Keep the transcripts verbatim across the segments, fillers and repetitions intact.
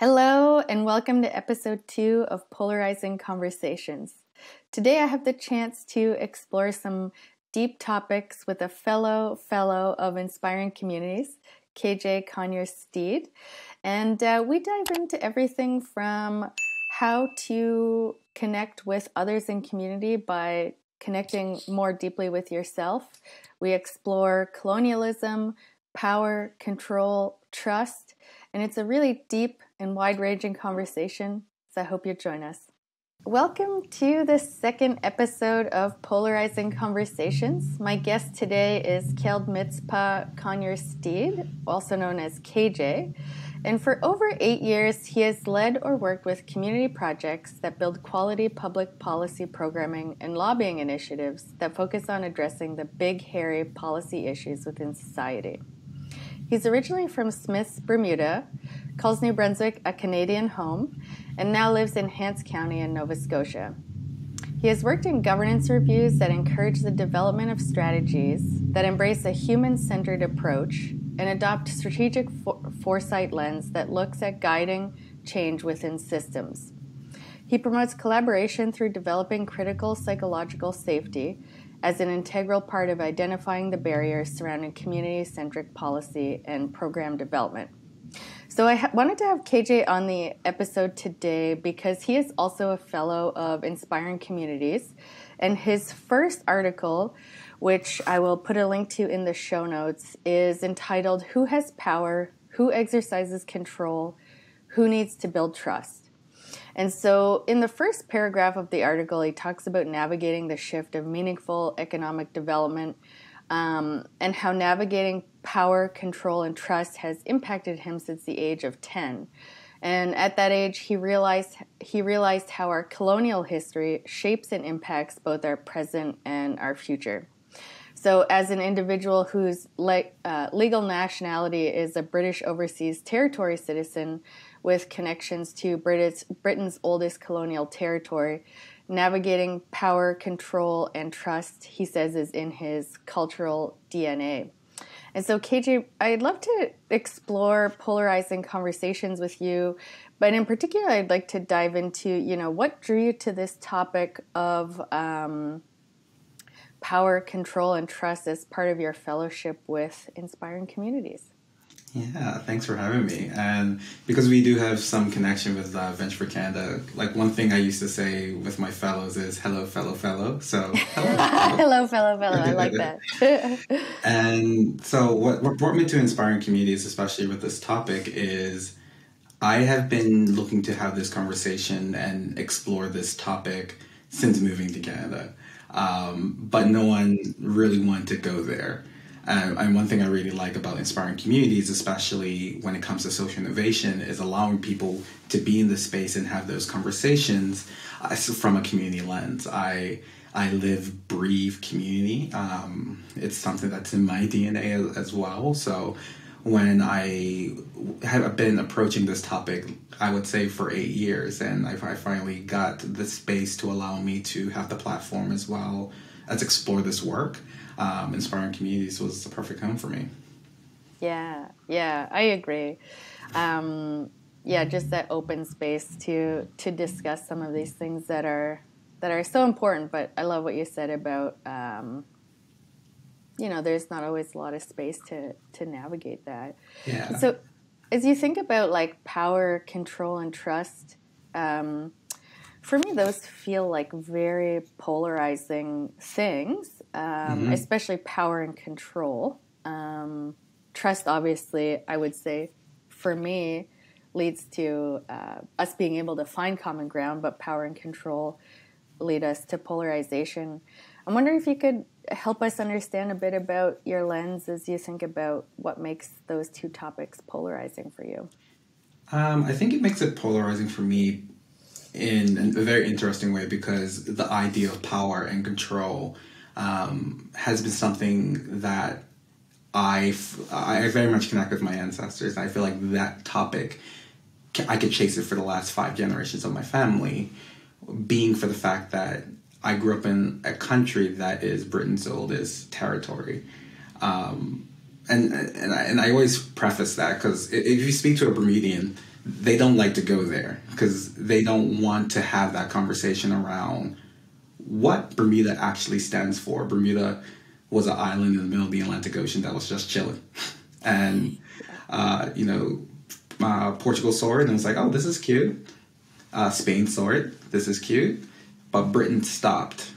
Hello and welcome to episode two of Polarizing Conversations. Today I have the chance to explore some deep topics with a fellow fellow of Inspiring Communities, K J Conyers-Steede, and uh, we dive into everything from how to connect with others in community by connecting more deeply with yourself. We explore colonialism, power, control, trust, and it's a really deep and wide-ranging conversation, so I hope you join us. Welcome to the second episode of Polarizing Conversations. My guest today is Kjeld Mizpah Conyers-Steede, also known as K J, and for over eight years he has led or worked with community projects that build quality public policy programming and lobbying initiatives that focus on addressing the big, hairy policy issues within society. He's originally from Smith's, Bermuda, calls New Brunswick a Canadian home, and now lives in Hants County in Nova Scotia. He has worked in governance reviews that encourage the development of strategies that embrace a human-centered approach and adopt strategic for- foresight lens that looks at guiding change within systems. He promotes collaboration through developing critical psychological safety as an integral part of identifying the barriers surrounding community-centric policy and program development. So I ha- wanted to have K J on the episode today because he is also a fellow of Inspiring Communities, and his first article, which I will put a link to in the show notes, is entitled, "Who Has Power? Who Exercises Control? Who Needs to Build Trust?" And so in the first paragraph of the article, he talks about navigating the shift of meaningful economic development um, and how navigating power, control, and trust has impacted him since the age of ten. And at that age, he realized he realized how our colonial history shapes and impacts both our present and our future. So as an individual whose le- uh, legal nationality is a British Overseas Territory citizen, with connections to British, Britain's oldest colonial territory, navigating power, control, and trust, he says, is in his cultural D N A. And so, K J, I'd love to explore polarizing conversations with you, but in particular, I'd like to dive into, you know, what drew you to this topic of um, power, control, and trust as part of your fellowship with Inspiring Communities. Yeah, thanks for having me. And because we do have some connection with uh, Venture for Canada, like one thing I used to say with my fellows is hello, fellow, fellow. So hello, fellow, hello, fellow, fellow. I like that. And so what, what brought me to Inspiring Communities, especially with this topic, is I have been looking to have this conversation and explore this topic since moving to Canada. Um, but no one really wanted to go there. Um, and one thing I really like about Inspiring Communities, especially when it comes to social innovation, is allowing people to be in this space and have those conversations uh, from a community lens. I I live, breathe community. Um, it's something that's in my D N A as, as well. So when I have been approaching this topic, I would say for eight years, and I, I finally got the space to allow me to have the platform as well as explore this work. Um, Inspiring Communities was the perfect home for me. Yeah, yeah, I agree. Um, yeah, just that open space to to discuss some of these things that are that are so important. But I love what you said about um, you know, there's not always a lot of space to to navigate that. Yeah. So, as you think about like power, control, and trust, um, for me, those feel like very polarizing things. Um, mm-hmm. Especially power and control. Um, trust, obviously, I would say, for me, leads to uh, us being able to find common ground, but power and control lead us to polarization. I'm wondering if you could help us understand a bit about your lens as you think about what makes those two topics polarizing for you. Um, I think it makes it polarizing for me in a very interesting way because the idea of power and control Um, has been something that I I very much connect with my ancestors. I feel like that topic, I could chase it for the last five generations of my family, being for the fact that I grew up in a country that is Britain's oldest territory. Um, and, and, I, and I always preface that because if you speak to a Bermudian, they don't like to go there because they don't want to have that conversation around what Bermuda actually stands for. Bermuda was an island in the middle of the Atlantic Ocean that was just chilling. And, uh, you know, uh, Portugal saw it and was like, oh, this is cute. Uh, Spain saw it. This is cute. But Britain stopped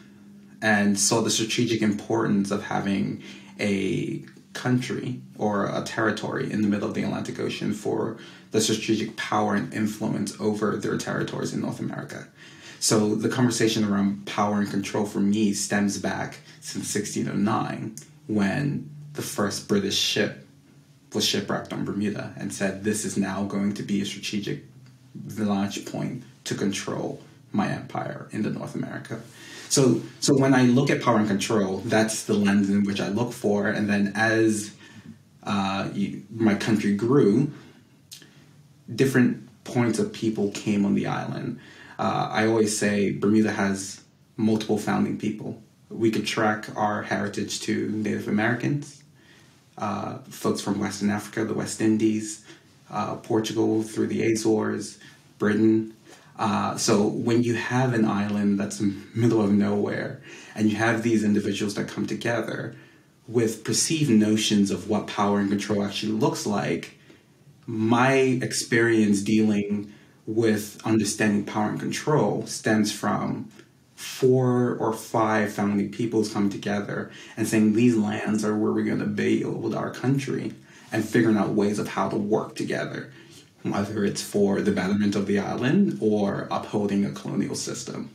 and saw the strategic importance of having a country or a territory in the middle of the Atlantic Ocean for the strategic power and influence over their territories in North America. So the conversation around power and control for me stems back since sixteen oh nine, when the first British ship was shipwrecked on Bermuda and said, this is now going to be a strategic launch point to control my empire in the North America. So, so when I look at power and control, that's the lens in which I look for. And then as uh, you, my country grew, different points of people came on the island. Uh, I always say Bermuda has multiple founding people. We could track our heritage to Native Americans, uh, folks from Western Africa, the West Indies, uh, Portugal through the Azores, Britain. Uh, so when you have an island that's in the middle of nowhere and you have these individuals that come together with perceived notions of what power and control actually looks like, my experience dealing with understanding power and control stems from four or five founding peoples coming together and saying these lands are where we're going to build our country and figuring out ways of how to work together, whether it's for the betterment of the island or upholding a colonial system.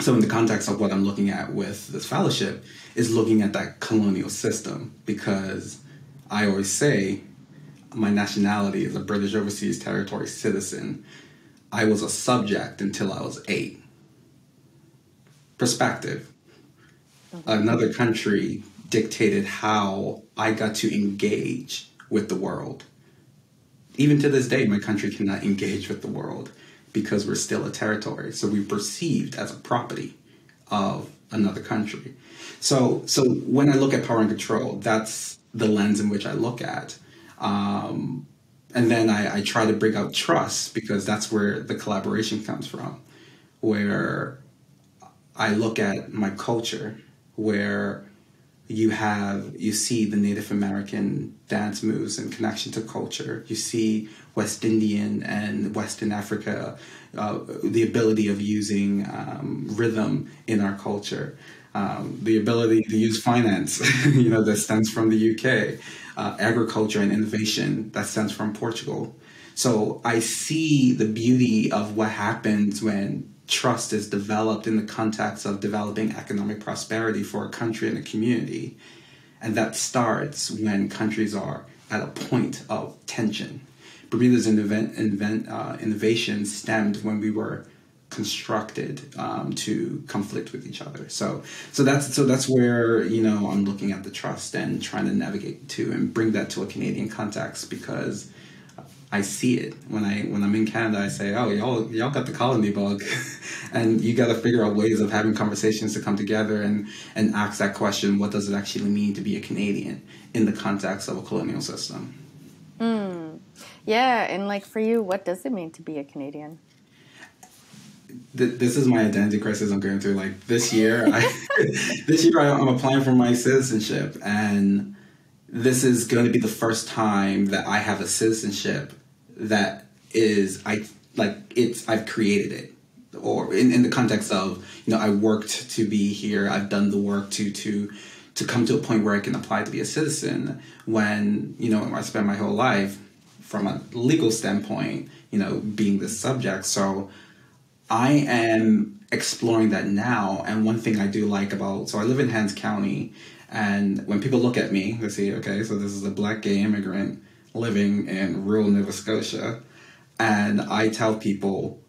So in the context of what I'm looking at with this fellowship is looking at that colonial system, because I always say my nationality is a British Overseas Territory citizen. I was a subject until I was eight. Perspective. Another country dictated how I got to engage with the world. Even to this day, my country cannot engage with the world because we're still a territory. So we're perceived as a property of another country. So, so when I look at power and control, that's the lens in which I look at. Um, and then I, I try to bring out trust, because that's where the collaboration comes from, where I look at my culture, where you have, you see the Native American dance moves and connection to culture. You see West Indian and Western Africa, uh, the ability of using um, rhythm in our culture, um, the ability to use finance, you know, that stems from the U K, uh, agriculture and innovation that stems from Portugal. So I see the beauty of what happens when trust is developed in the context of developing economic prosperity for a country and a community. And that starts when countries are at a point of tension. Bermuda's invent, invent, uh, innovation stemmed when we were constructed um, to conflict with each other. So, so that's so that's where, you know, I'm looking at the trust and trying to navigate to and bring that to a Canadian context, because I see it when I when I'm in Canada. I say, oh, y'all y'all got the colony bug, and you got to figure out ways of having conversations to come together and and ask that question: what does it actually mean to be a Canadian in the context of a colonial system? Mm. Yeah, and like for you, what does it mean to be a Canadian? Th this is my identity crisis I'm going through. Like this year, I, this year I, I'm applying for my citizenship, and this is going to be the first time that I have a citizenship that is, I like it's, I've created it, or in, in the context of, you know, I worked to be here. I've done the work to, to, to come to a point where I can apply to be a citizen, when, you know, I spent my whole life from a legal standpoint, you know, being this subject. So I am exploring that now. And one thing I do like about, so I live in Hants County, and when people look at me, they see, okay, so this is a black gay immigrant living in rural Nova Scotia. And I tell people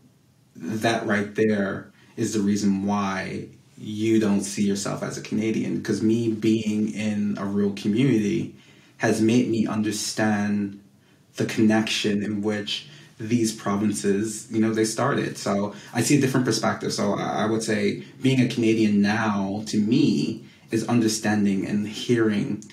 that right there is the reason why you don't see yourself as a Canadian, because me being in a rural community has made me understand the connection in which these provinces, you know, they started. So I see a different perspective. So I would say being a Canadian now to me is understanding and hearing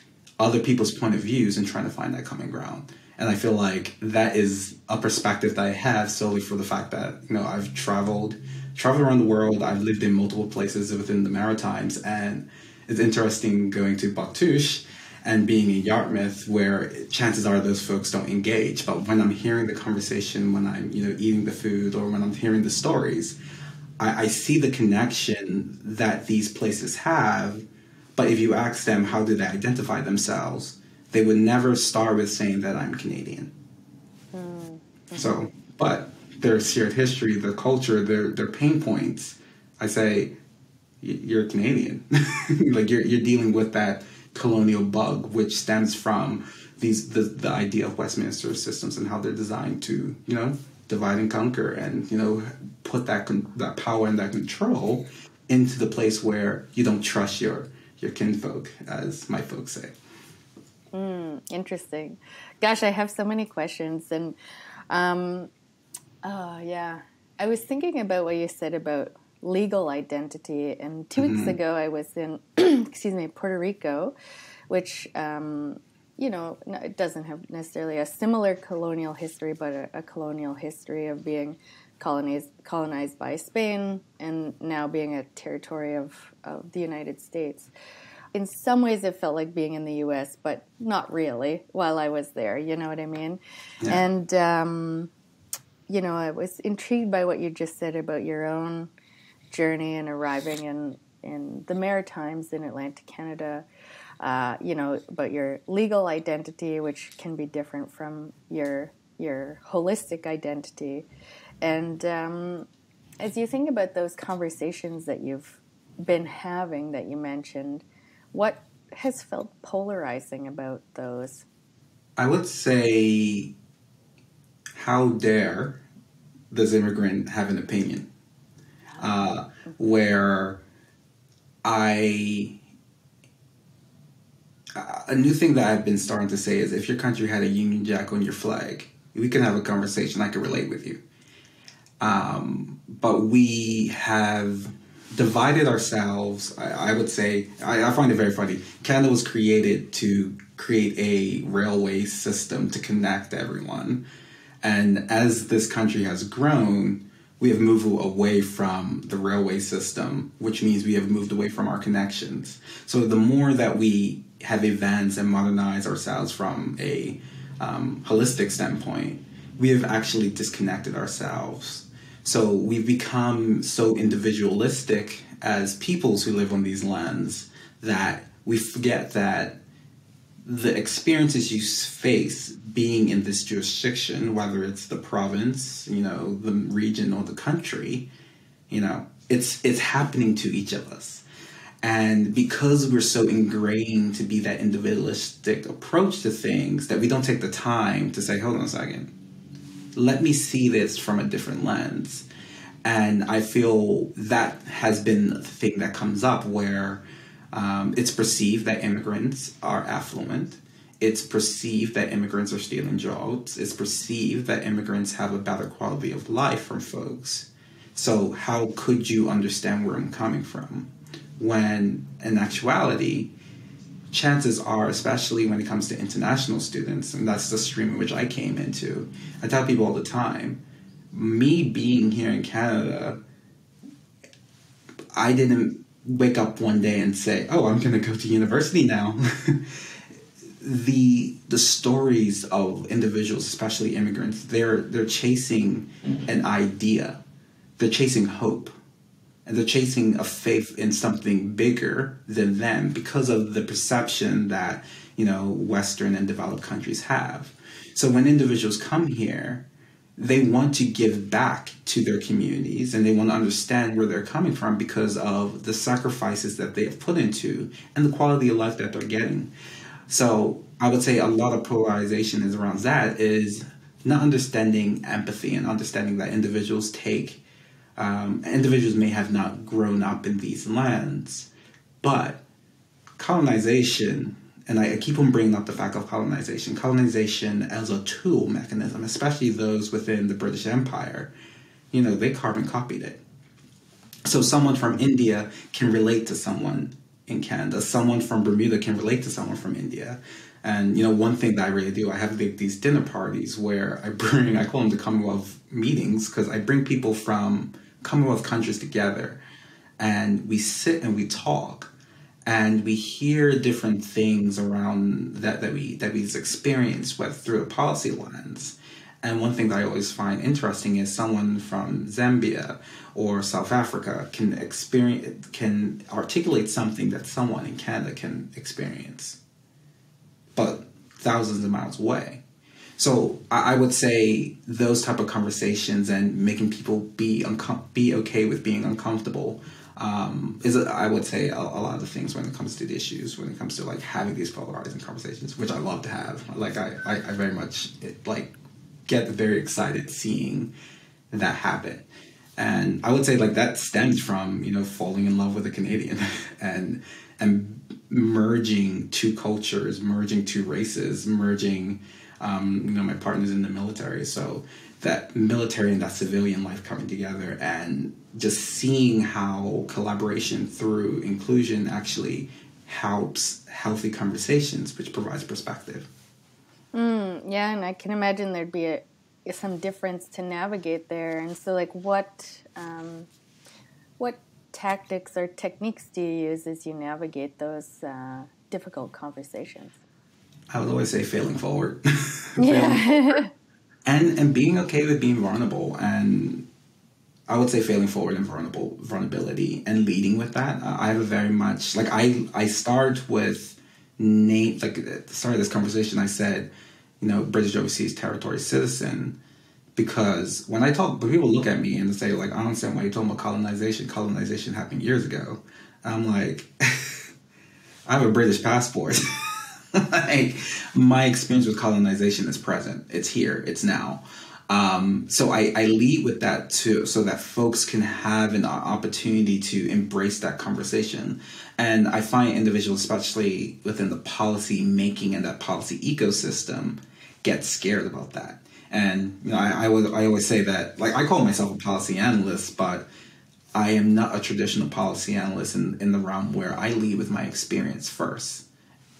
other people's point of views and trying to find that common ground. And I feel like that is a perspective that I have solely for the fact that, you know, I've traveled, traveled around the world. I've lived in multiple places within the Maritimes, and it's interesting going to Bactouche and being in Yarmouth, where chances are those folks don't engage. But when I'm hearing the conversation, when I'm, you know, eating the food, or when I'm hearing the stories, I, I see the connection that these places have. But if you ask them, how do they identify themselves? They would never start with saying that I'm Canadian. Mm. So, but their shared history, their culture, their, their pain points, I say, you're Canadian. Like you're, you're dealing with that colonial bug, which stems from these the, the idea of Westminster systems and how they're designed to, you know, divide and conquer, and, you know, put that con- that power and that control into the place where you don't trust your your kinfolk, as my folks say. Mm, interesting. Gosh, I have so many questions, and um, oh yeah, I was thinking about what you said about legal identity, and two mm-hmm. weeks ago I was in excuse me Puerto Rico, which um, you know no, it doesn't have necessarily a similar colonial history, but a, a colonial history of being colonized colonized by Spain and now being a territory of, of the United States. In some ways it felt like being in the U S, but not really while I was there, you know what I mean? Yeah. And um, you know, I was intrigued by what you just said about your own journey and arriving in, in the Maritimes in Atlantic Canada, uh, you know, about your legal identity, which can be different from your your holistic identity. And um, as you think about those conversations that you've been having that you mentioned, what has felt polarizing about those? I would say, how dare does immigrant have an opinion? Uh, where I, uh, a new thing that I've been starting to say is, if your country had a Union Jack on your flag, we can have a conversation, I can relate with you. Um, but we have divided ourselves, I, I would say, I, I find it very funny. Canada was created to create a railway system to connect everyone. And as this country has grown, we have moved away from the railway system, which means we have moved away from our connections. So the more that we have advanced and modernized ourselves from a um, holistic standpoint, we have actually disconnected ourselves. So we've become so individualistic as peoples who live on these lands that we forget that the experiences you face being in this jurisdiction, whether it's the province, you know, the region or the country, you know, it's it's happening to each of us. And because we're so ingrained to be that individualistic approach to things, that we don't take the time to say, hold on a second, let me see this from a different lens. And I feel that has been the thing that comes up, where Um, it's perceived that immigrants are affluent. It's perceived that immigrants are stealing jobs. It's perceived that immigrants have a better quality of life from folks. So how could you understand where I'm coming from? When in actuality, chances are, especially when it comes to international students, and that's the stream in which I came into, I tell people all the time, me being here in Canada, I didn't wake up one day and say, oh, I'm going to go to university now. the the stories of individuals, especially immigrants, they're they're chasing an idea. They're chasing hope. And they're chasing a faith in something bigger than them, because of the perception that, you know, Western and developed countries have. So when individuals come here, they want to give back to their communities, and they want to understand where they're coming from because of the sacrifices that they have put into and the quality of life that they're getting. So I would say a lot of polarization is around that, is not understanding empathy and understanding that individuals take, um, individuals may have not grown up in these lands, but colonization, and I keep on bringing up the fact of colonization. Colonization as a tool mechanism, especially those within the British Empire, you know, they carbon copied it. So someone from India can relate to someone in Canada. Someone from Bermuda can relate to someone from India. And, you know, one thing that I really do, I have like these dinner parties where I bring, I call them the Commonwealth meetings, because I bring people from Commonwealth countries together and we sit and we talk and we hear different things around that, that we that we've experienced with, through a policy lens. And one thing that I always find interesting is someone from Zambia or South Africa can experience, can articulate something that someone in Canada can experience, but thousands of miles away. So I would say those type of conversations and making people be uncom be okay with being uncomfortable um, is, I would say, a, a lot of the things when it comes to the issues, when it comes to like having these polarizing conversations, which I love to have. Like I, I, I very much it, like get very excited seeing that happen. And I would say like that stemmed from, you know, falling in love with a Canadian and and merging two cultures, merging two races, merging, um, you know, my partner's in the military. So that military and that civilian life coming together and just seeing how collaboration through inclusion actually helps healthy conversations, which provides perspective. Mm, yeah, and I can imagine there'd be a, some difference to navigate there. And so, like, what um, what tactics or techniques do you use as you navigate those uh, difficult conversations? I would always say failing forward. Yeah. failing forward. And, and being okay with being vulnerable. And I would say failing forward and vulnerable, vulnerability and leading with that. Uh, I have a very much, like, I, I start with, Nate, like at the start of this conversation, I said, you know, British Overseas Territory citizen, because when I talk, but people look at me and they say, like, I don't understand why you're talking about colonization. Colonization happened years ago. I'm like, I have a British passport. Like, my experience with colonization is present. It's here. It's now. Um, so I, I lead with that too, so that folks can have an opportunity to embrace that conversation. And I find individuals, especially within the policy making and that policy ecosystem, get scared about that. And you know, I, I would I always say that, like, I call myself a policy analyst, but I am not a traditional policy analyst in, in the realm where I lead with my experience first.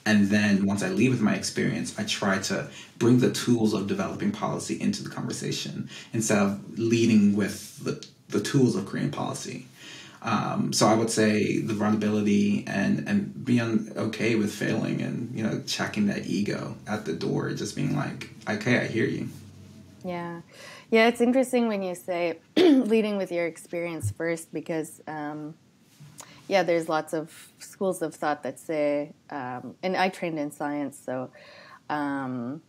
And then once I leave with my experience, I try to bring the tools of developing policy into the conversation instead of leading with the, the tools of creating policy. Um, so I would say the vulnerability and, and being okay with failing and, you know, checking that ego at the door, just being like, okay, I hear you. Yeah. Yeah, it's interesting when you say leading with your experience first, because um, – yeah, there's lots of schools of thought that say, um, and I trained in science, so, um,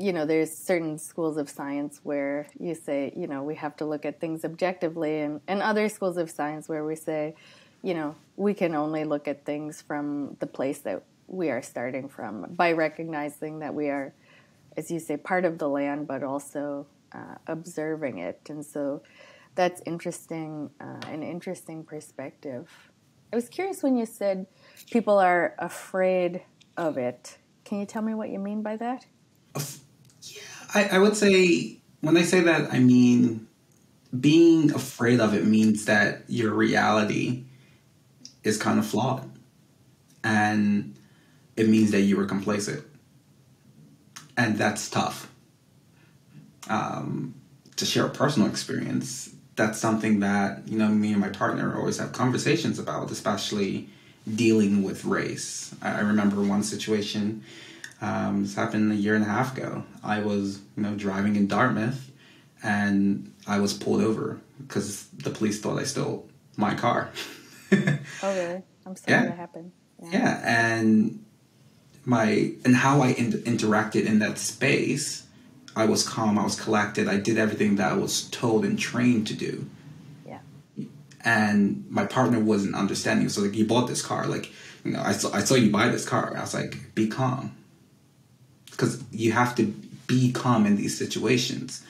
you know, there's certain schools of science where you say, you know, we have to look at things objectively, and, and other schools of science where we say, you know, we can only look at things from the place that we are starting from by recognizing that we are, as you say, part of the land, but also uh, observing it. And so that's interesting, uh, an interesting perspective. I was curious when you said people are afraid of it. Can you tell me what you mean by that? Yeah, I, I would say when I say that, I mean being afraid of it means that your reality is kind of flawed. And it means that you were complacent. And that's tough. Um, to share a personal experience, that's something that, you know, me and my partner always have conversations about, especially dealing with race. I remember one situation, um, this happened a year and a half ago. I was, you know, driving in Dartmouth and I was pulled over because the police thought I stole my car. Oh, really? I'm sorry yeah. that happened. Yeah. yeah. And my, and how I in interacted in that space, I was calm, I was collected, I did everything that I was told and trained to do. Yeah. And my partner wasn't understanding, so like, you bought this car, like, you know, I saw, I saw you buy this car. I was like, be calm. Because you have to be calm in these situations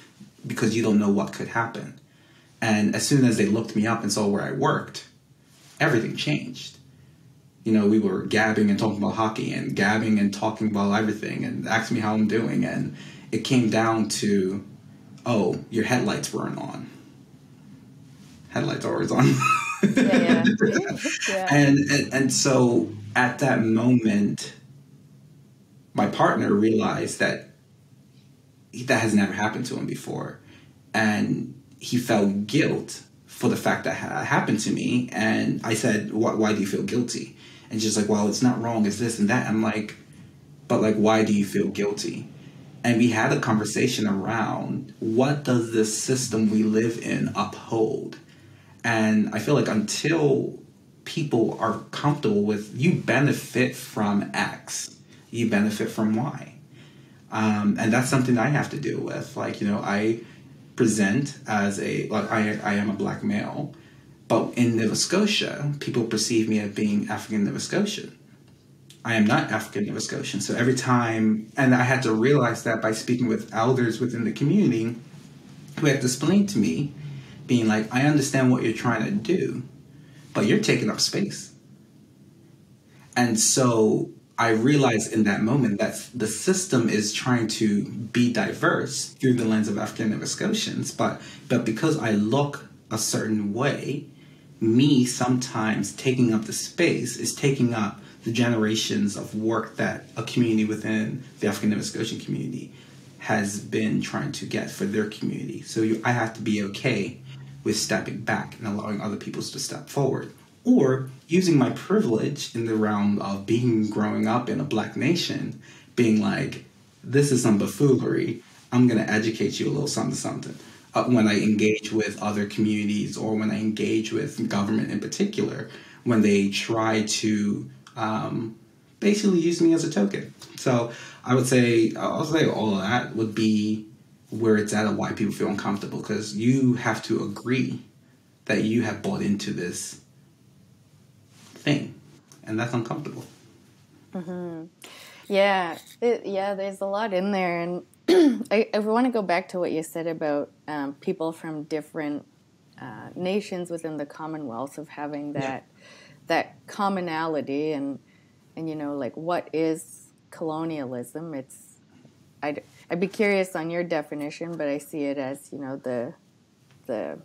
because you don't know what could happen. And as soon as they looked me up and saw where I worked, everything changed. You know, we were gabbing and talking about hockey and gabbing and talking about everything and asked me how I'm doing, and it came down to, oh, your headlights weren't on. Headlights always on. Yeah, yeah. Yeah. And, and and so at that moment, my partner realized that he, that has never happened to him before. And he felt guilt for the fact that ha happened to me. And I said, why, why do you feel guilty? And she's like, well, it's not wrong. It's this and that. I'm like, but like, why do you feel guilty? And we had a conversation around what does this system we live in uphold? And I feel like until people are comfortable with, you benefit from X, you benefit from Y. Um, and that's something I have to deal with. Like, you know, I present as a, like I, I am a black male, but in Nova Scotia, people perceive me as being African Nova Scotian. I am not African Nova Scotian. So every time, and I had to realize that by speaking with elders within the community who had to explain to me, being like, I understand what you're trying to do, but you're taking up space. And so I realized in that moment that the system is trying to be diverse through the lens of African Nova Scotians, but, but because I look a certain way, me sometimes taking up the space is taking up the generations of work that a community within the African Nova Scotian community has been trying to get for their community. So you, I have to be okay with stepping back and allowing other people to step forward, or using my privilege in the realm of being growing up in a black nation, being like, this is some buffoonery. I'm going to educate you a little something, something. Uh, when I engage with other communities or when I engage with government in particular, when they try to Um, basically use me as a token. So I would say, I'll say all of that would be where it's at and why people feel uncomfortable, because you have to agree that you have bought into this thing, and that's uncomfortable. Mm-hmm. Yeah, it, yeah, there's a lot in there, and I, I want to go back to what you said about um, people from different uh, nations within the Commonwealth of having that, yeah. that commonality and, and, you know, like, what is colonialism? It's, I'd, I'd be curious on your definition, but I see it as, you know, the, the,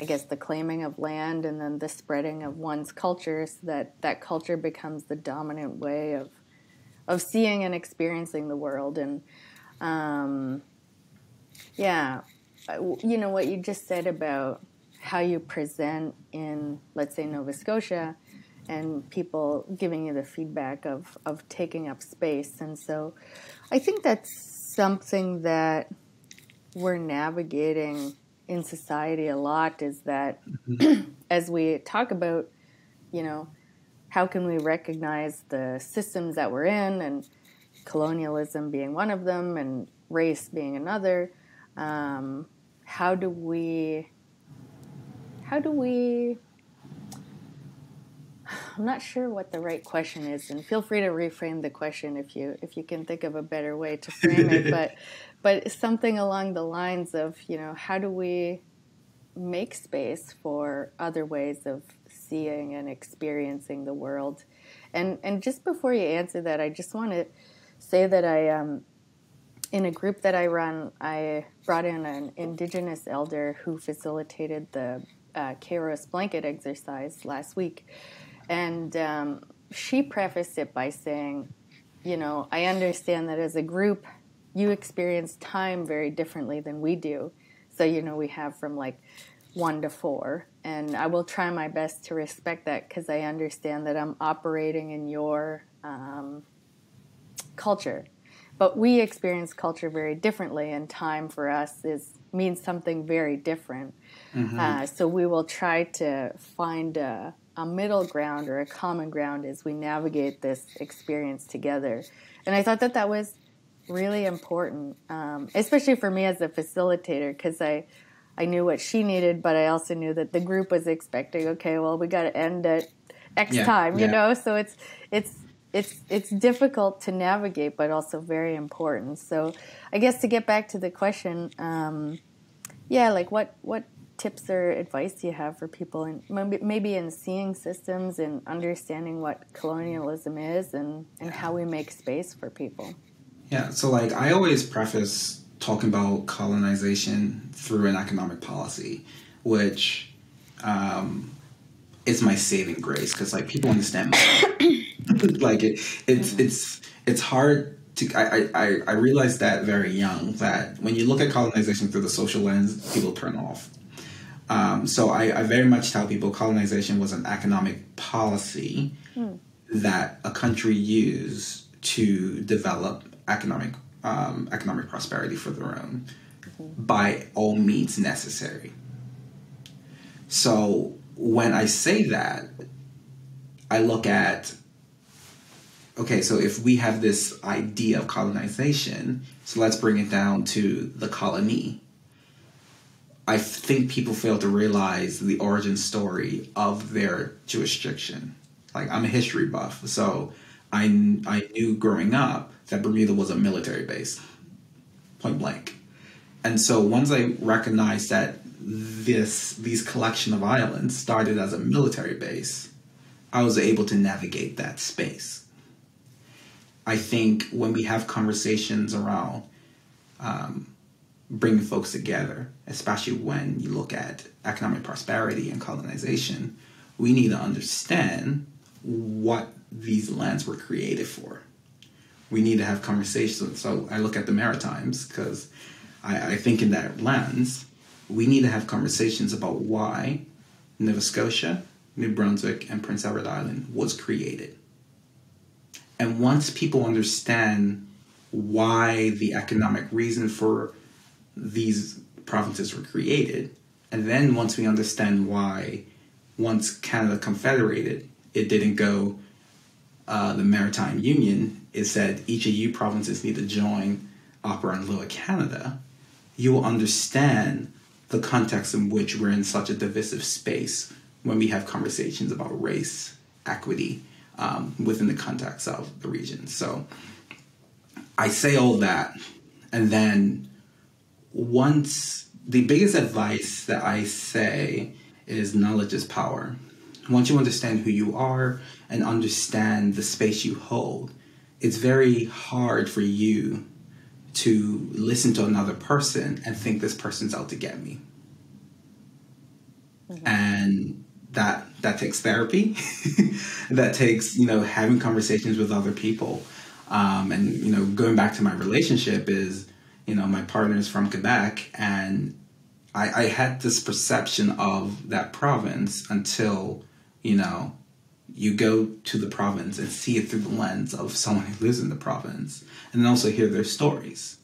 I guess, the claiming of land and then the spreading of one's culture so that that culture becomes the dominant way of, of seeing and experiencing the world. And, um, yeah, you know, what you just said about how you present in, let's say, Nova Scotia, and people giving you the feedback of, of taking up space. And so I think that's something that we're navigating in society a lot, is that as we talk about, you know, how can we recognize the systems that we're in, and colonialism being one of them and race being another, um, how do we... How do we, I'm not sure what the right question is, and feel free to reframe the question if you if you can think of a better way to frame it, but but something along the lines of, you know, how do we make space for other ways of seeing and experiencing the world? And and just before you answer that, I just want to say that I, um, in a group that I run, I brought in an Indigenous elder who facilitated the Uh, Kairos blanket exercise last week, and um, she prefaced it by saying, you know, I understand that as a group you experience time very differently than we do, so, you know, we have from like one to four, and I will try my best to respect that because I understand that I'm operating in your um, culture, but we experience culture very differently, and time for us is means something very different. Mm-hmm. Uh, so we will try to find a, a middle ground or a common ground as we navigate this experience together. And I thought that that was really important, um, especially for me as a facilitator, because I, I knew what she needed, but I also knew that the group was expecting, okay, well, we got to end at X yeah, time, yeah. you know? So it's, it's, it's, it's difficult to navigate, but also very important. So I guess to get back to the question, um, yeah, like what, what, tips or advice you have for people, and maybe in seeing systems and understanding what colonialism is, and, and how we make space for people. Yeah, so like I always preface talking about colonization through an economic policy, which um, is my saving grace, because like people understand my like it it's mm-hmm. it's it's hard to I, I I realized that very young, that when you look at colonization through the social lens, people turn off. Um, so I, I very much tell people colonization was an economic policy mm. that a country used to develop economic um, economic prosperity for their own mm-hmm. by all means necessary. So when I say that, I look at, okay, so if we have this idea of colonization, so let's bring it down to the colony. I think people fail to realize the origin story of their jurisdiction. Like, I'm a history buff, so I, I knew growing up that Bermuda was a military base, point blank. And so once I recognized that this these collection of islands started as a military base, I was able to navigate that space. I think when we have conversations around um, bringing folks together, especially when you look at economic prosperity and colonization, we need to understand what these lands were created for. We need to have conversations. So I look at the Maritimes because I, I think in that lens, we need to have conversations about why Nova Scotia, New Brunswick, and Prince Edward Island was created. And once people understand why the economic reason for these provinces were created, and then once we understand why, once Canada confederated, it didn't go uh, the Maritime Union, it said each of you provinces need to join Upper and Lower Canada, you will understand the context in which we're in such a divisive space when we have conversations about race, equity, um, within the context of the region. So I say all that, and then once the biggest advice that I say is knowledge is power. Once you understand who you are and understand the space you hold, it's very hard for you to listen to another person and think this person's out to get me. Mm-hmm. And that that takes therapy. That takes, you know, having conversations with other people. Um, and, you know, going back to my relationship is, you know, my partner's from Quebec, and I, I had this perception of that province until, you know, you go to the province and see it through the lens of someone who lives in the province, and also hear their stories.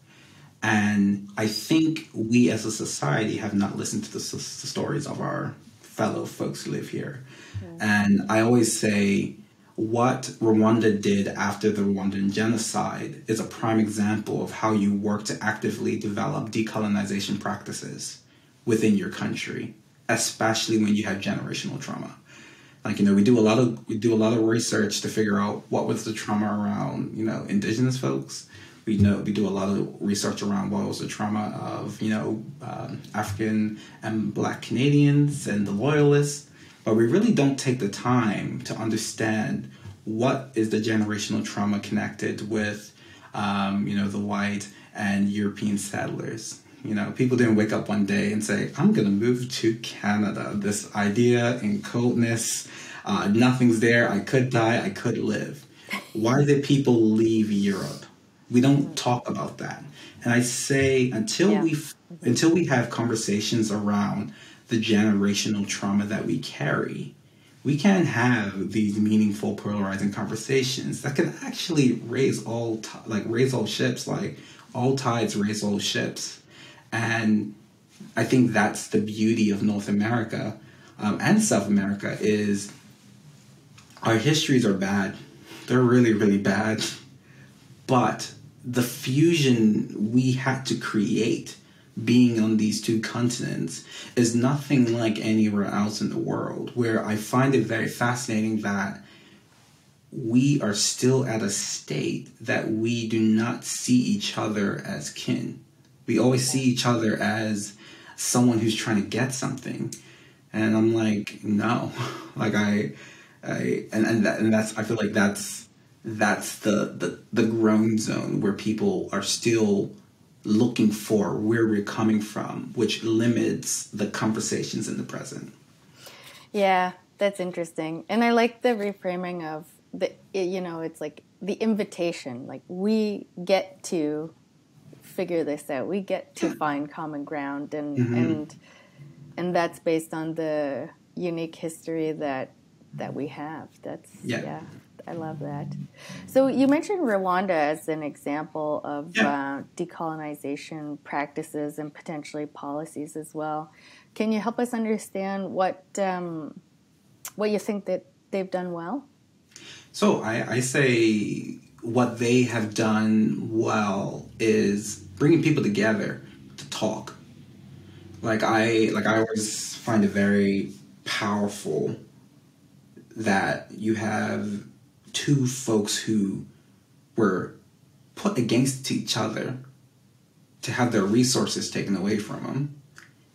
And I think we as a society have not listened to the, the stories of our fellow folks who live here. Mm-hmm. And I always say what Rwanda did after the Rwandan genocide is a prime example of how you work to actively develop decolonization practices within your country, especially when you have generational trauma. Like, you know, we do a lot of we do a lot of research to figure out what was the trauma around, you know, Indigenous folks. We know we do a lot of research around what was the trauma of, you know, um, African and Black Canadians and the Loyalists, but we really don't take the time to understand what is the generational trauma connected with, um, you know, the white and European settlers. You know, people didn't wake up one day and say, I'm going to move to Canada. This idea and coldness, uh, nothing's there. I could die. I could live. Why did people leave Europe? We don't talk about that. And I say until yeah. we until we have conversations around the generational trauma that we carry, we can't have these meaningful, polarizing conversations that can actually raise all t- like raise all ships, like all tides raise all ships. And I think that's the beauty of North America um, and South America is our histories are bad. They're really, really bad. But the fusion we had to create being on these two continents is nothing like anywhere else in the world, where I find it very fascinating that we are still at a state that we do not see each other as kin. We always see each other as someone who's trying to get something. And I'm like, no, like I, I and, and, that, and that's, I feel like that's, that's the, the, the grown zone where people are still looking for where we're coming from, which limits the conversations in the present. Yeah. That's interesting. And I like the reframing of the, you know, it's like the invitation, like we get to figure this out. We get to find common ground, and mm-hmm. and and that's based on the unique history that that we have. That's yeah. yeah. I love that. So you mentioned Rwanda as an example of yeah. uh, decolonization practices and potentially policies as well. Can you help us understand what um, what you think that they've done well? So I, I say what they have done well is bringing people together to talk. Like I like I always find it very powerful that you have two folks who were put against each other to have their resources taken away from them.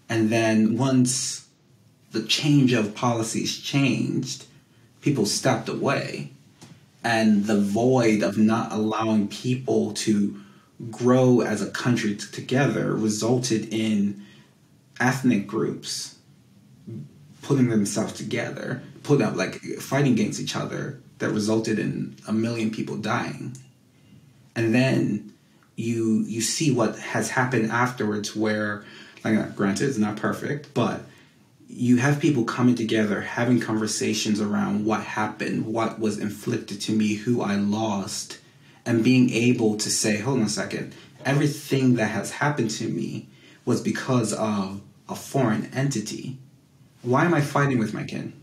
And then once the change of policies changed, people stepped away. And the void of not allowing people to grow as a country t- together resulted in ethnic groups putting themselves together, putting up, like, fighting against each other, that resulted in a million people dying. And then you you see what has happened afterwards where, like, granted, it's not perfect, but you have people coming together, having conversations around what happened, what was inflicted to me, who I lost, and being able to say, hold on a second, everything that has happened to me was because of a foreign entity. Why am I fighting with my kin?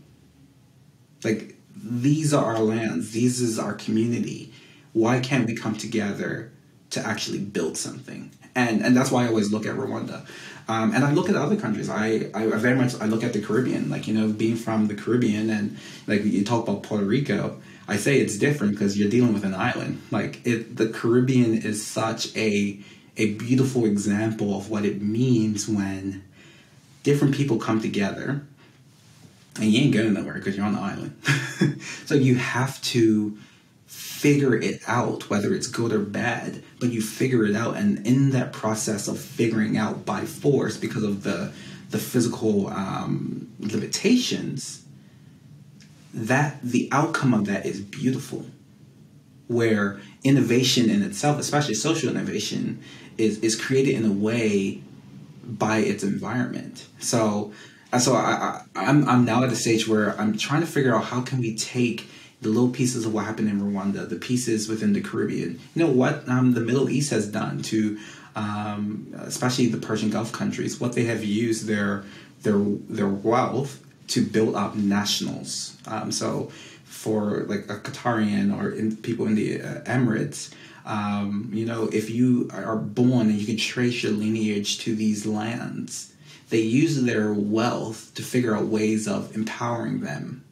Like, these are our lands. These is our community. Why can't we come together to actually build something? And and that's why I always look at Rwanda. Um, and I look at other countries. I, I very much, I look at the Caribbean. Like, you know, being from the Caribbean and, like, you talk about Puerto Rico, I say it's different because you're dealing with an island. Like, it, the Caribbean is such a a beautiful example of what it means when different people come together. And you ain't going nowhere because you're on the island. So you have to figure it out, whether it's good or bad, but you figure it out. And in that process of figuring out by force, because of the, the physical um, limitations, that the outcome of that is beautiful. Where innovation in itself, especially social innovation, is, is created in a way by its environment. So... So I, I, I'm I'm now at the stage where I'm trying to figure out how can we take the little pieces of what happened in Rwanda, the pieces within the Caribbean, you know, what um, the Middle East has done to, um, especially the Persian Gulf countries, what they have used their their their wealth to build up nationals. Um, so for like a Qatarian or in, people in the uh, Emirates, um, you know, if you are born and you can trace your lineage to these lands, they use their wealth to figure out ways of empowering them,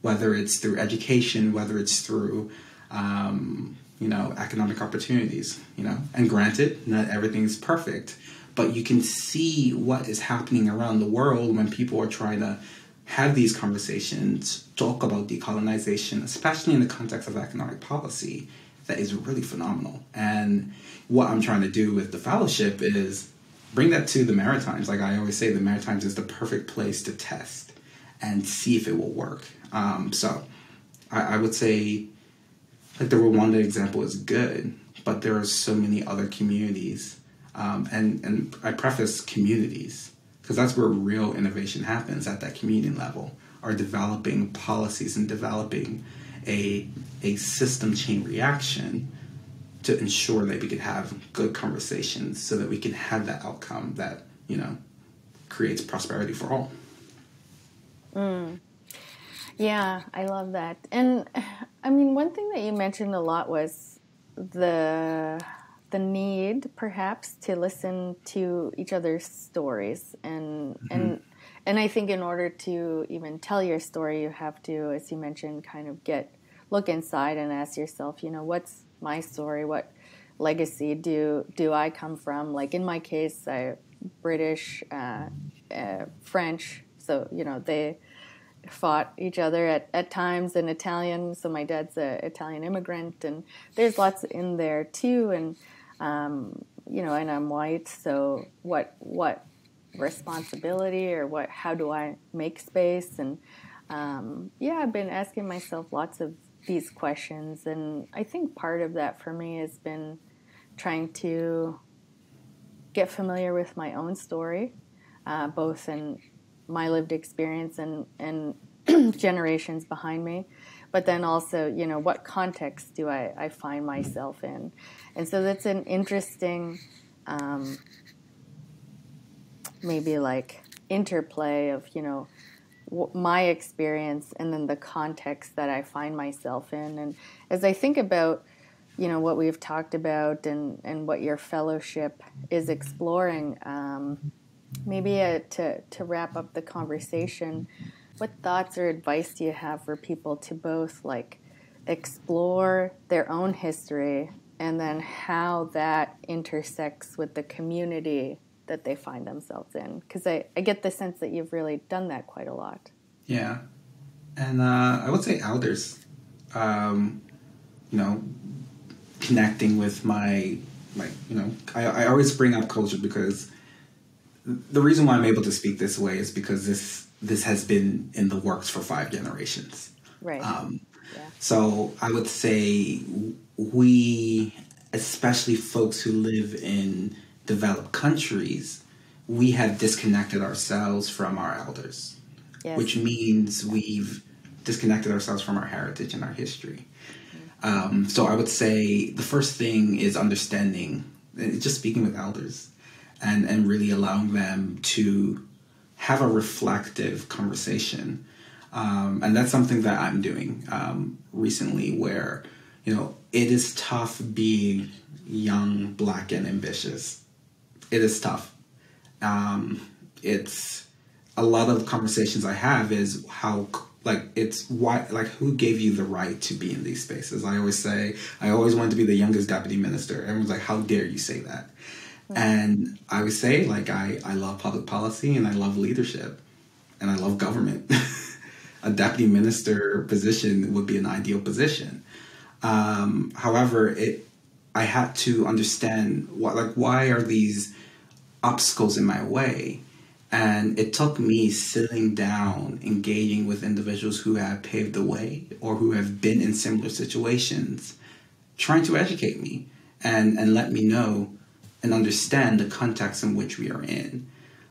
whether it's through education, whether it's through, um, you know, economic opportunities, you know. And granted, not everything's perfect, but you can see what is happening around the world when people are trying to have these conversations, talk about decolonization, especially in the context of economic policy, that is really phenomenal. And what I'm trying to do with the fellowship is bring that to the Maritimes. Like I always say, the Maritimes is the perfect place to test and see if it will work. Um, so I, I would say, like, the Rwanda example is good, but there are so many other communities. Um, and, and I preface communities because that's where real innovation happens, at that community level, are developing policies and developing a, a system chain reaction to ensure that we could have good conversations so that we can have that outcome that, you know, creates prosperity for all. Mm. Yeah, I love that. And I mean, one thing that you mentioned a lot was the the need perhaps to listen to each other's stories. And mm-hmm. and and I think in order to even tell your story, you have to, as you mentioned, kind of get look inside and ask yourself, you know, what's my story, what legacy do do I come from? Like in my case, I British, uh, uh, French, so, you know, they fought each other at, at times, and Italian, so my dad's an Italian immigrant, and there's lots in there too, and, um, you know, and I'm white, so what what responsibility or what how do I make space? And um, yeah, I've been asking myself lots of these questions, and I think part of that for me has been trying to get familiar with my own story, uh, both in my lived experience and, and generations behind me, but then also, you know, what context do I, I find myself in? And so that's an interesting, um, maybe like interplay of, you know, w- my experience and then the context that I find myself in. And as I think about, you know, what we've talked about and, and what your fellowship is exploring, um, maybe uh, to, to wrap up the conversation, what thoughts or advice do you have for people to both like explore their own history and then how that intersects with the community that they find themselves in? Because I, I get the sense that you've really done that quite a lot. Yeah. And uh, I would say elders, um, you know, connecting with my, like, you know, I, I always bring up culture because the reason why I'm able to speak this way is because this, this has been in the works for five generations. Right. Um, yeah. So I would say we, especially folks who live in developed countries, we have disconnected ourselves from our elders, yes. which means we've disconnected ourselves from our heritage and our history. Mm-hmm. Um, so I would say the first thing is understanding, just speaking with elders and, and really allowing them to have a reflective conversation. Um, and that's something that I'm doing um, recently where, you know, it is tough being young, Black, and ambitious. It is tough. Um, it's a lot of conversations I have is how, like, it's why, like, who gave you the right to be in these spaces? I always say, I always wanted to be the youngest deputy minister. Everyone's like, how dare you say that? And I would say, like, I, I love public policy and I love leadership and I love government. A deputy minister position would be an ideal position. Um, however, it I had to understand, what, like, why are these obstacles in my way? And it took me sitting down, engaging with individuals who have paved the way or who have been in similar situations, trying to educate me and, and let me know and understand the context in which we are in.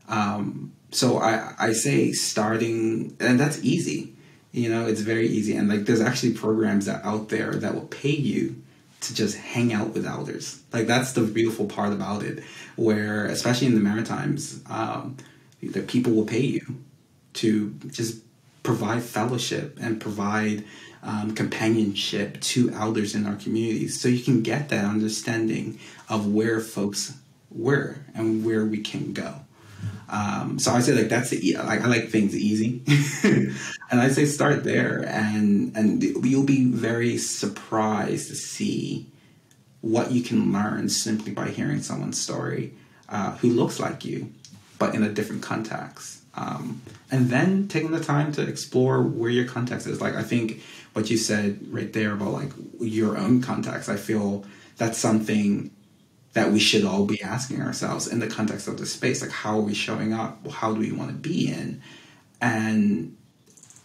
Um, so I, I say starting, and that's easy. You know, it's very easy. And like, there's actually programs that out there that will pay you to just hang out with elders. Like, that's the beautiful part about it, where, especially in the Maritimes, um, that people will pay you to just provide fellowship and provide Um, companionship to elders in our communities, so you can get that understanding of where folks were and where we can go. Um, so I say, like, that's the, like, I like things easy, and I say start there, and and you'll be very surprised to see what you can learn simply by hearing someone's story uh, who looks like you, but in a different context. Um, and then taking the time to explore where your context is. Like, I think what you said right there about, like, your own context, I feel that's something that we should all be asking ourselves in the context of the space. Like, how are we showing up? How do we want to be in? And,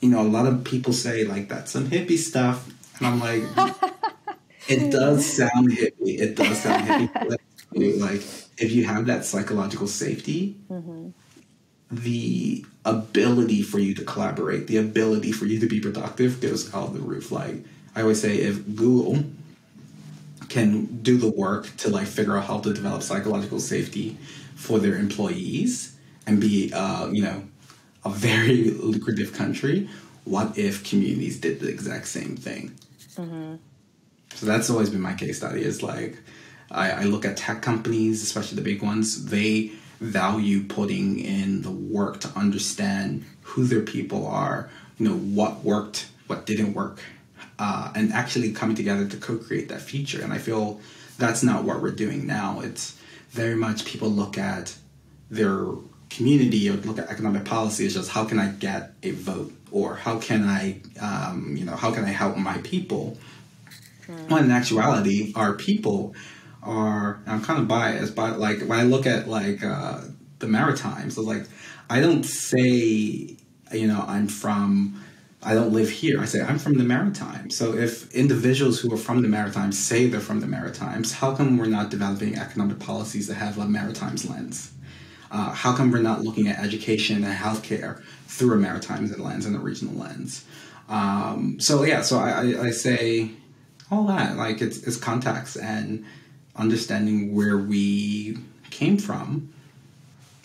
you know, a lot of people say, like, that's some hippie stuff. And I'm like, it does sound hippie. It does sound hippie. Like, if you have that psychological safety, mm-hmm. the ability for you to collaborate, the ability for you to be productive goes out the roof. Like, I always say, if Google can do the work to, like, figure out how to develop psychological safety for their employees and be, uh, you know, a very lucrative country, what if communities did the exact same thing? Mm-hmm. So that's always been my case study. Is like, I, I look at tech companies, especially the big ones, they value putting in the work to understand who their people are, you know, what worked, what didn't work, uh, and actually coming together to co-create that future. And I feel that's not what we're doing now. It's very much people look at their community or look at economic policy as just, how can I get a vote, or how can I, um, you know, how can I help my people? Mm. Well, in actuality, our people are, I'm kind of biased, but like when I look at like uh, the Maritimes, so like I don't say, you know, I'm from I don't live here. I say, I'm from the Maritimes. So if individuals who are from the Maritimes say they're from the Maritimes, how come we're not developing economic policies that have a Maritimes lens? Uh, how come we're not looking at education and healthcare through a Maritimes lens and a regional lens? Um, so yeah, so I, I say all that, like it's, it's context and understanding where we came from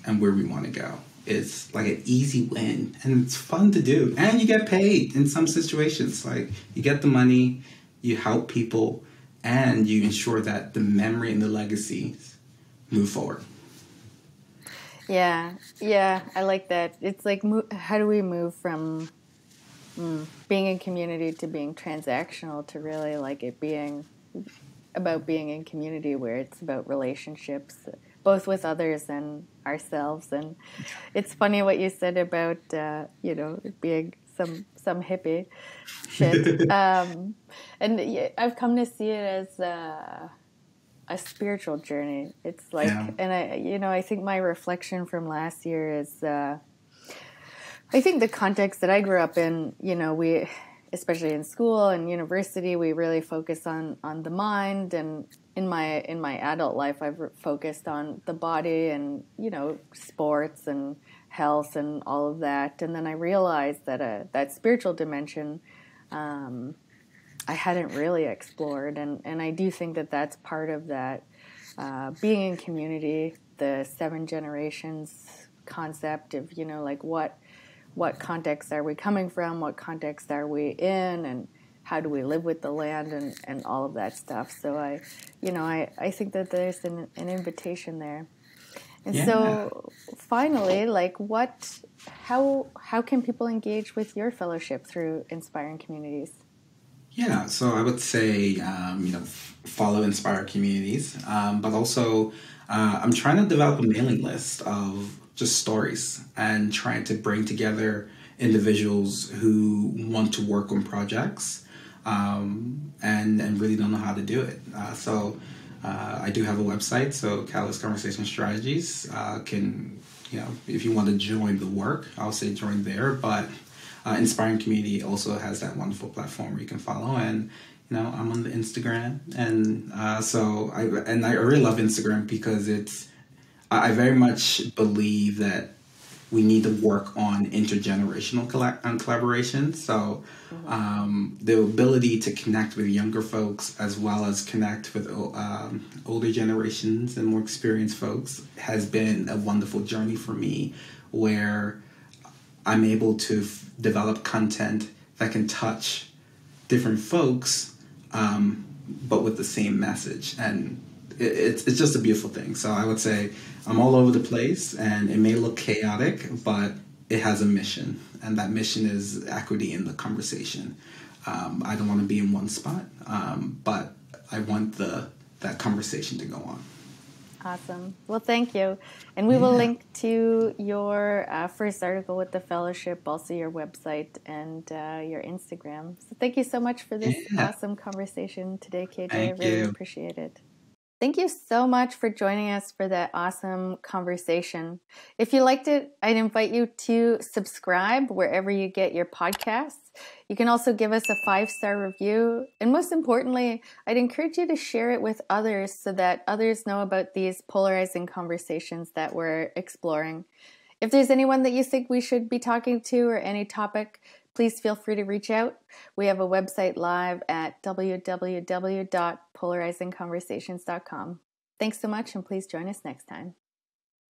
and where we want to go. It's like an easy win, and it's fun to do, and you get paid in some situations. Like you get the money, you help people, and you ensure that the memory and the legacies move forward. Yeah, yeah, I like that. It's like, how do we move from mm, being in community to being transactional to really like it being about being in community, where it's about relationships, both with others and ourselves. And it's funny what you said about, uh, you know, being some some hippie shit. um, and I've come to see it as uh, a spiritual journey. It's like, yeah. and I, you know, I think my reflection from last year is, uh, I think the context that I grew up in, you know, we, especially in school and university, we really focus on, on the mind, and in my in my adult life, I've focused on the body and, you know, sports and health and all of that. And then I realized that uh, that spiritual dimension um, I hadn't really explored. And, and I do think that that's part of that uh, being in community, the seven generations concept of, you know, like what what context are we coming from? What context are we in? And how do we live with the land and, and all of that stuff? So I, you know, I, I think that there's an, an invitation there. And yeah. So finally, like what, how, how can people engage with your fellowship through Inspiring Communities? Yeah, so I would say, um, you know, follow Inspire Communities, um, but also uh, I'm trying to develop a mailing list of just stories and trying to bring together individuals who want to work on projects. Um, and, and really don't know how to do it. Uh, so uh, I do have a website, so Catalyst Conversation Strategies uh, can, you know, if you want to join the work, I'll say join there, but uh, Inspiring Community also has that wonderful platform where you can follow, and, you know, I'm on the Instagram, and uh, so, I and I really love Instagram because it's, I very much believe that we need to work on intergenerational collaboration. So um, the ability to connect with younger folks as well as connect with um, older generations and more experienced folks has been a wonderful journey for me, where I'm able to f develop content that can touch different folks, um, but with the same message. And It's, it's just a beautiful thing. So I would say I'm all over the place, and it may look chaotic, but it has a mission, and that mission is equity in the conversation. Um, I don't want to be in one spot, um, but I want the that conversation to go on. Awesome. Well, thank you. And we yeah. will link to your uh, first article with the fellowship, also your website and uh, your Instagram. So thank you so much for this yeah. awesome conversation today, K J. Thank I really you. appreciate it. Thank you so much for joining us for that awesome conversation. If you liked it, I'd invite you to subscribe wherever you get your podcasts. You can also give us a five-star review. And most importantly, I'd encourage you to share it with others so that others know about these polarizing conversations that we're exploring. If there's anyone that you think we should be talking to or any topic, please feel free to reach out. We have a website live at w w w dot polarizing conversations dot com. Thanks so much, and please join us next time.